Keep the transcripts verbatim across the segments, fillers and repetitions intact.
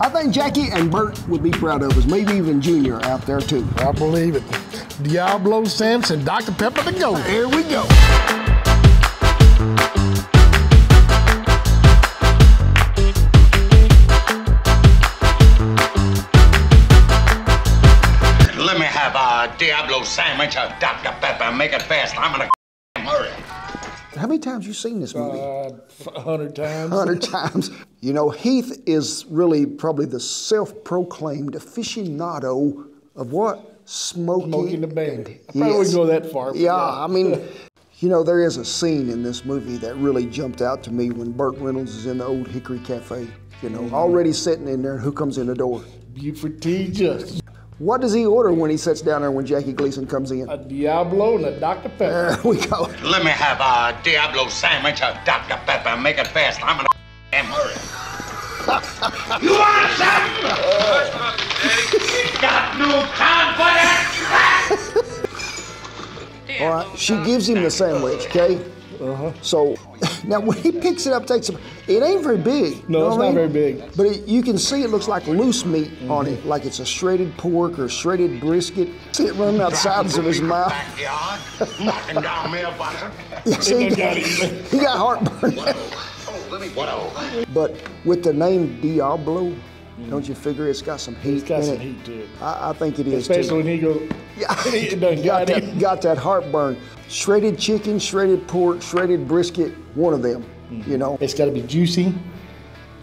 I think Jackie and Burt would be proud of us, maybe even Junior out there too. I believe it. Diablo, Samson, Doctor Pepper to go. Here we go. Let me have a Diablo sandwich of Doctor Pepper and make it fast. I'm gonna hurry. How many times you seen this movie? A uh, hundred times. hundred times. You know, Heath is really probably the self-proclaimed aficionado of what? Smokey, Smokey and the Bandit. I probably yes. wouldn't go that far. Yeah, yeah, I mean, you know, there is a scene in this movie that really jumped out to me when Burt Reynolds is in the Old Hickory Cafe, you know, mm-hmm. already sitting in there, and who comes in the door? Buford T. Just. What does he order when he sits down there when Jackie Gleason comes in? A Diablo and a Doctor Pepper. There we go. Let me have a Diablo sandwich of Doctor Pepper and make it fast. I'm gonna hurry. You want a sandwich? Uh, got no time for that. All right, she gives him the sandwich, okay? Uh-huh. So, now when he picks it up, takes it, it ain't very big. No, it's not mean? very big. But it, you can see it looks like loose meat mm-hmm. on it, like it's a shredded pork or shredded brisket. See it running out the sides of his mouth. You see, he got, he got heartburn. But with the name Diablo, mm. don't you figure it's got some heat? It's got in some it. heat to it. I, I think it is. Especially too. when he goes, yeah, he done got, got, that, got that heartburn. Shredded chicken, shredded pork, shredded brisket, one of them, mm. you know. It's got to be juicy,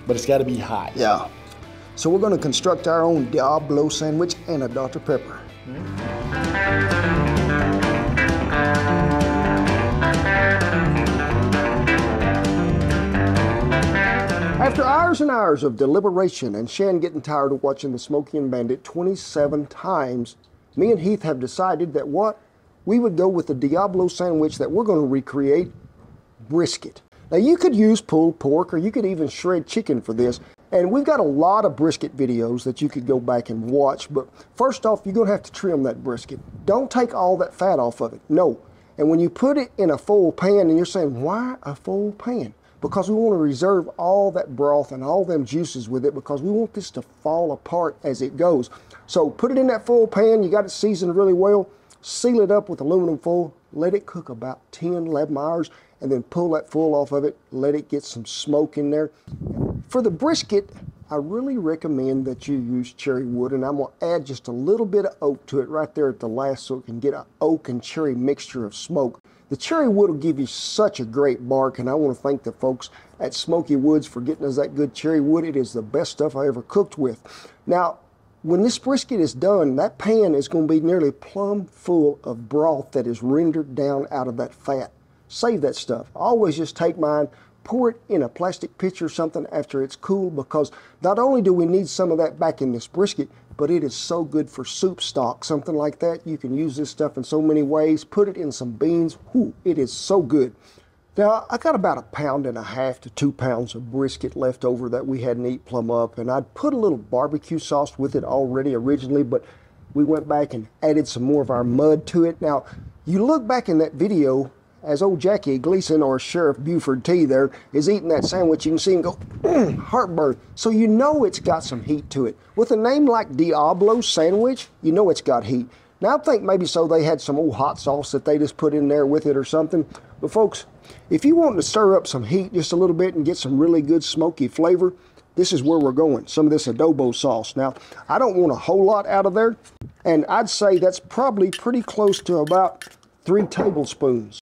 but it's got to be hot. Yeah. So we're going to construct our own Diablo sandwich and a Doctor Pepper. Mm. After hours and hours of deliberation and Shan getting tired of watching the Smokey and Bandit twenty-seven times, me and Heath have decided that what? We would go with the Diablo sandwich that we're going to recreate, brisket. Now you could use pulled pork or you could even shred chicken for this, and we've got a lot of brisket videos that you could go back and watch, but first off you're going to have to trim that brisket. Don't take all that fat off of it, no. And when you put it in a full pan and you're saying, why a full pan? Because we want to reserve all that broth and all them juices with it because we want this to fall apart as it goes. So put it in that full pan, you got it seasoned really well, seal it up with aluminum foil, let it cook about ten, eleven hours, and then pull that foil off of it, let it get some smoke in there. For the brisket, I really recommend that you use cherry wood, and I'm going to add just a little bit of oak to it right there at the last so it can get an oak and cherry mixture of smoke. The cherry wood will give you such a great bark, and I want to thank the folks at Smoky Woods for getting us that good cherry wood. It is the best stuff I ever cooked with. Now, when this brisket is done, that pan is going to be nearly plumb full of broth that is rendered down out of that fat. Save that stuff. I always just take mine, pour it in a plastic pitcher or something after it's cool, because not only do we need some of that back in this brisket, but it is so good for soup stock, something like that. You can use this stuff in so many ways. Put it in some beans. Whew, it is so good. Now, I got about a pound and a half to two pounds of brisket left over that we hadn't eat plumb up, and I'd put a little barbecue sauce with it already originally, but we went back and added some more of our mud to it. Now, you look back in that video as old Jackie Gleason or Sheriff Buford T. there is eating that sandwich, you can see him go, mm, heartburn. So you know it's got some heat to it. With a name like Diablo sandwich, you know it's got heat. Now I think maybe so they had some old hot sauce that they just put in there with it or something. But folks, if you want to stir up some heat just a little bit and get some really good smoky flavor, this is where we're going, some of this adobo sauce. Now, I don't want a whole lot out of there, and I'd say that's probably pretty close to about three tablespoons.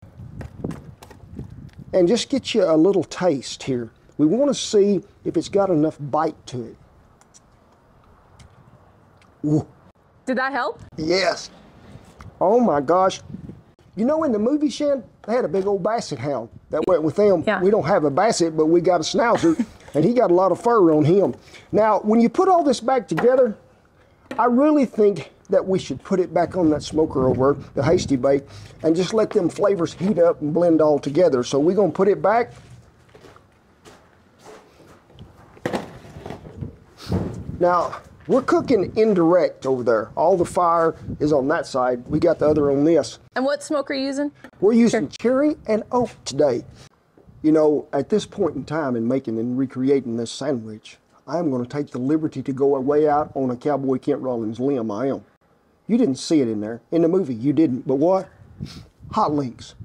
And just get you a little taste here. We want to see if it's got enough bite to it. Ooh. Did that help? Yes. Oh my gosh. You know, in the movie, Shan, they had a big old basset hound that went with them. Yeah. We don't have a basset, but we got a schnauzer, and he got a lot of fur on him. Now, when you put all this back together, I really think that we should put it back on that smoker over, the Hasty Bake, and just let them flavors heat up and blend all together. So we're gonna put it back. Now, we're cooking indirect over there. All the fire is on that side. We got the other on this. And what smoke are you using? We're using sure. cherry and oak today. You know, at this point in time in making and recreating this sandwich, I'm going to take the liberty to go way out on a Cowboy Kent Rollins limb. I am. You didn't see it in there. In the movie, you didn't. But what? Hot links.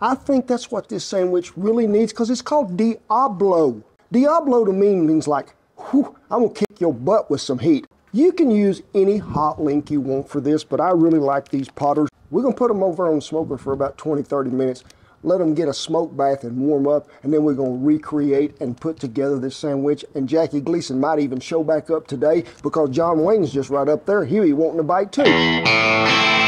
I think that's what this sandwich really needs, because it's called Diablo. Diablo to me means like, whew, I'm going to kick your butt with some heat. You can use any hot link you want for this, but I really like these Potter's. We're going to put them over on the smoker for about twenty, thirty minutes. Let them get a smoke bath and warm up, and then we're going to recreate and put together this sandwich. And Jackie Gleason might even show back up today, because John Wayne's just right up there. He'll be wanting a bite too.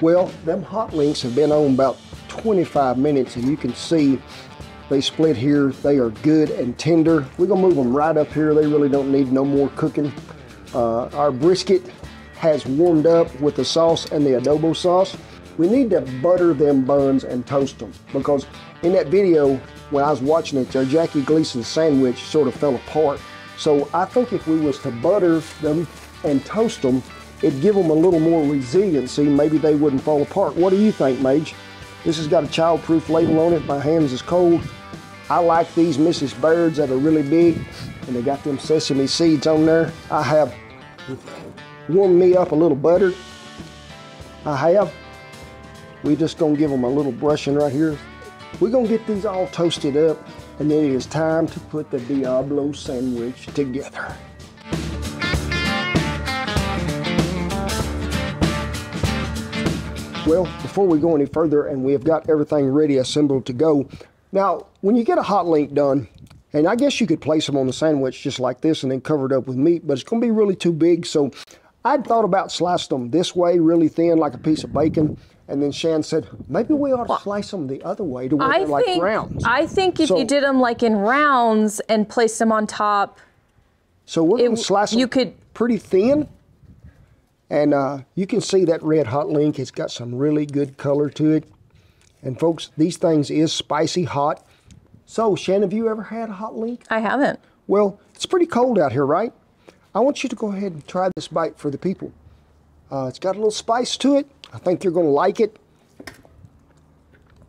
Well, them hot links have been on about twenty-five minutes, and you can see they split here. They are good and tender. We're gonna move them right up here. They really don't need no more cooking. Uh, our brisket has warmed up with the sauce and the adobo sauce. We need to butter them buns and toast them, because in that video, when I was watching it, their Jackie Gleason's sandwich sort of fell apart. So I think if we was to butter them and toast them, it'd give them a little more resiliency. Maybe they wouldn't fall apart. What do you think, Mage? This has got a childproof label on it. My hands is cold. I like these Missus Bairds that are really big, and they got them sesame seeds on there. I have warmed me up a little butter. I have. We're just gonna give them a little brushing right here. We're gonna get these all toasted up, and then it is time to put the Diablo sandwich together. Well, before we go any further, and we have got everything ready assembled to go. Now, when you get a hot link done, and I guess you could place them on the sandwich just like this and then cover it up with meat, but it's going to be really too big. So I'd thought about slicing them this way, really thin, like a piece of bacon. And then Shan said, maybe we ought to slice them the other way to where they're like rounds. I think if so, you did them like in rounds and placed them on top. So we're going to slice them you could, pretty thin. And uh, you can see that red hot link. It's got some really good color to it. And folks, these things is spicy hot. So, Shan, have you ever had a hot link? I haven't. Well, it's pretty cold out here, right? I want you to go ahead and try this bite for the people. Uh, it's got a little spice to it. I think you're going to like it.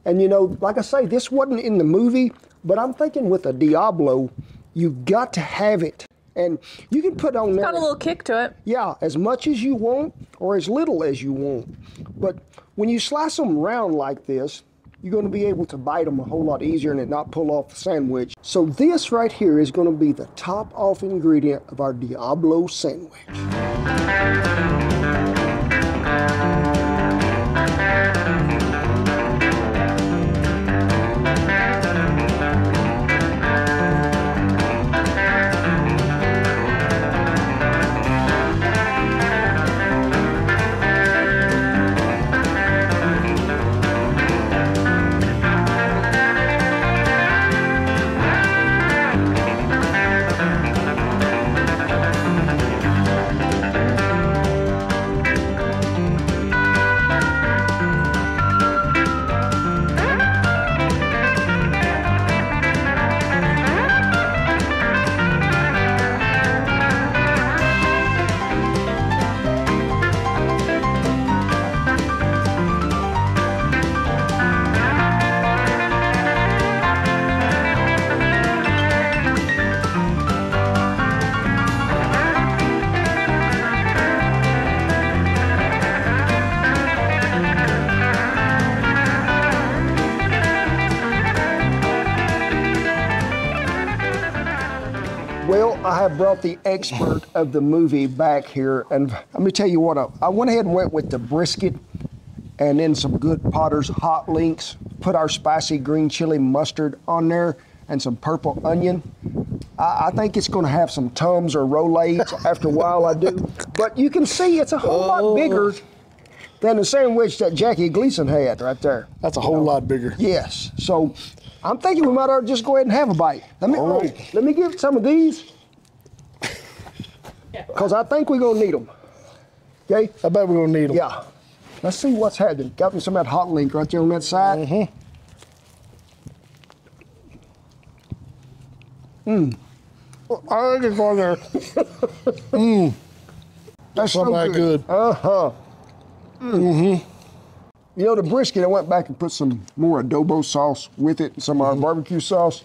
And, you know, like I say, this wasn't in the movie, but I'm thinking with a Diablo, you've got to have it. And you can put on there. It's got a little kick to it. Yeah, as much as you want or as little as you want. But when you slice them round like this, you're going to be able to bite them a whole lot easier and it not pull off the sandwich. So this right here is going to be the top off ingredient of our Diablo sandwich. I have brought the expert of the movie back here, and let me tell you what, I, I went ahead and went with the brisket and then some good Potter's hot links, put our spicy green chili mustard on there and some purple onion. I, I think it's gonna have some Tums or Rolades after a while, I do. But you can see it's a whole oh. lot bigger than the sandwich that Jackie Gleason had right there. That's a whole you know? lot bigger. Yes, so I'm thinking we might ought to just go ahead and have a bite. Let me, oh. let me give some of these. Because I think we're going to need them. Okay? I bet we're going to need them. Yeah. Let's see what's happening. Got me some of that hot link right there on that side. Mm-hmm. Mmm. I think it's on there. Mmm. That's so good. good. Uh-huh. Mm-hmm. You know, the brisket, I went back and put some more adobo sauce with it, some mm-hmm. uh, barbecue sauce,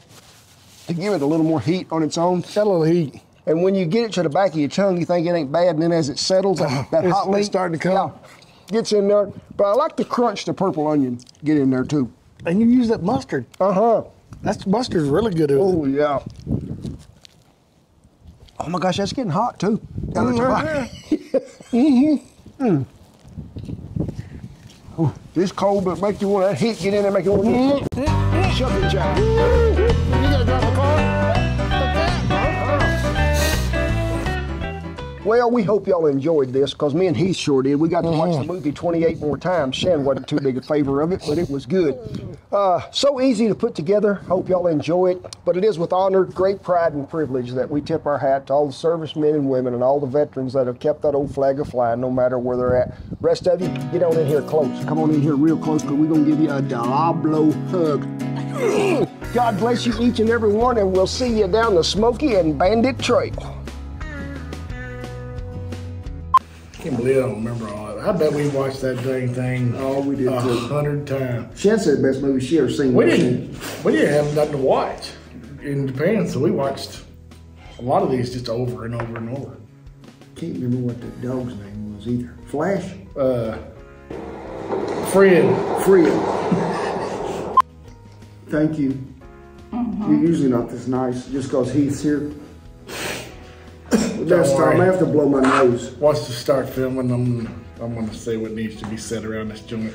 to give it a little more heat on its own. Got a little heat. And when you get it to the back of your tongue, you think it ain't bad, and then as it settles, uh, that hot link starting to come. Yeah, gets in there. But I like to crunch the purple onion, get in there too. And you use that mustard. Uh-huh. That's mustard's really good. Oh, it? yeah. Oh my gosh, that's getting hot too. Mm-hmm. Mm. Oh, this cold, but make you want that heat get in there, make you want to mm-hmm. shove it, Jack. Mm-hmm. You gotta drive a car. Mm-hmm. Well, we hope y'all enjoyed this, because me and Heath sure did. We got to mm-hmm. watch the movie twenty-eight more times. Shan wasn't too big a favor of it, but it was good. Uh, so easy to put together. Hope y'all enjoy it. But it is with honor, great pride, and privilege that we tip our hat to all the servicemen and women and all the veterans that have kept that old flag a-flying no matter where they're at. Rest of you, get on in here close. Come on in here real close, because we're going to give you a Diablo hug. God bless you each and every one, and we'll see you down the Smokey and Bandit Trail. I can't believe I don't remember all that. I bet we watched that dang thing. Oh, we did a hundred times. Shan said the best movie she ever seen. We didn't. We didn't have nothing to watch in Japan, so we watched a lot of these just over and over and over. Can't remember what the dog's name was either. Flash. Uh. Fred. Fred. Thank you. Mm-hmm. You're usually not this nice, just because Heath's here. Don't time. I have to blow my nose. Once to start filming, I'm, I'm going to say what needs to be said around this joint.